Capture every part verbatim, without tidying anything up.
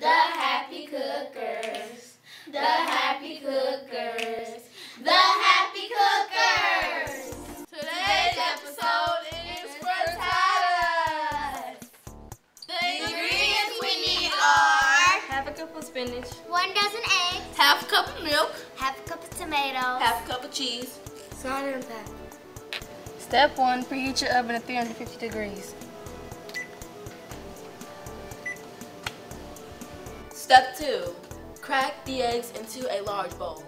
The Happy Cookers. The Happy Cookers. The Happy Cookers. Today's episode is frittata. The ingredients we need are half a cup of spinach, one dozen eggs, half a cup of milk, half a cup of tomatoes, half a cup of cheese, salt and pepper. Step one, preheat your oven at three hundred fifty degrees. Step two, crack the eggs into a large bowl.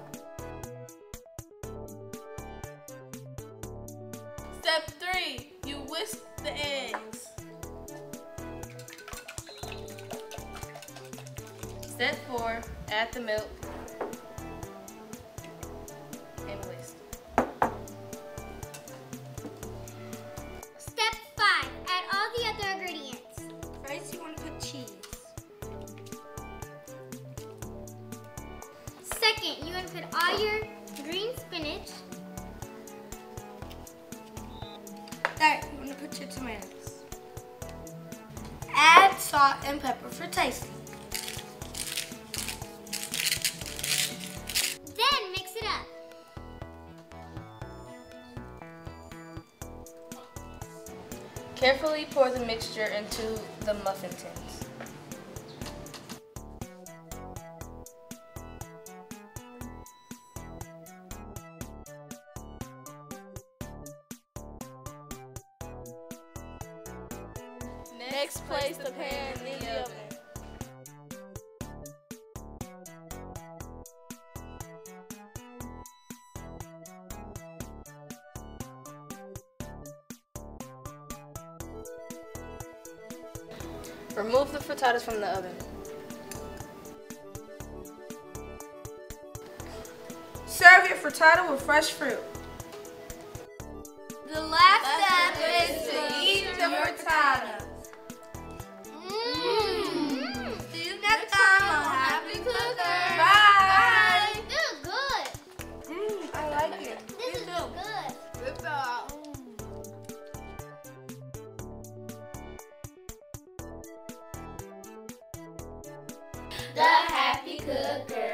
Step three, you whisk the eggs. Step four, add the milk and whisk. Step five, add all the other ingredients. First, you want to put cheese. Second, you want to put all your green spinach. Third, you want to put your tomatoes. Add salt and pepper for tasting. Then mix it up. Carefully pour the mixture into the muffin tins. Next, place the pan in the oven. Remove the frittatas from the oven. Serve your frittata with fresh fruit. The last step is to eat the frittata. The Happy Cookers.